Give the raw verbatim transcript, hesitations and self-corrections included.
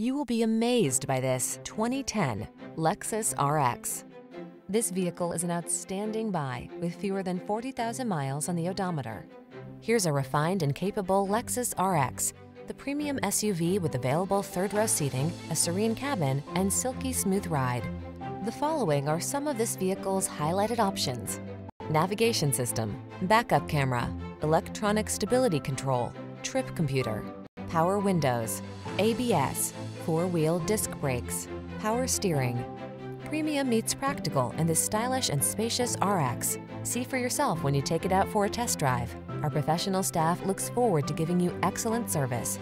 You will be amazed by this twenty ten Lexus R X. This vehicle is an outstanding buy with fewer than forty thousand miles on the odometer. Here's a refined and capable Lexus R X, the premium S U V with available third-row seating, a serene cabin, and silky smooth ride. The following are some of this vehicle's highlighted options: navigation system, backup camera, electronic stability control, trip computer, power windows, A B S, four-wheel disc brakes, power steering. Premium meets practical in this stylish and spacious R X. See for yourself when you take it out for a test drive. Our professional staff looks forward to giving you excellent service.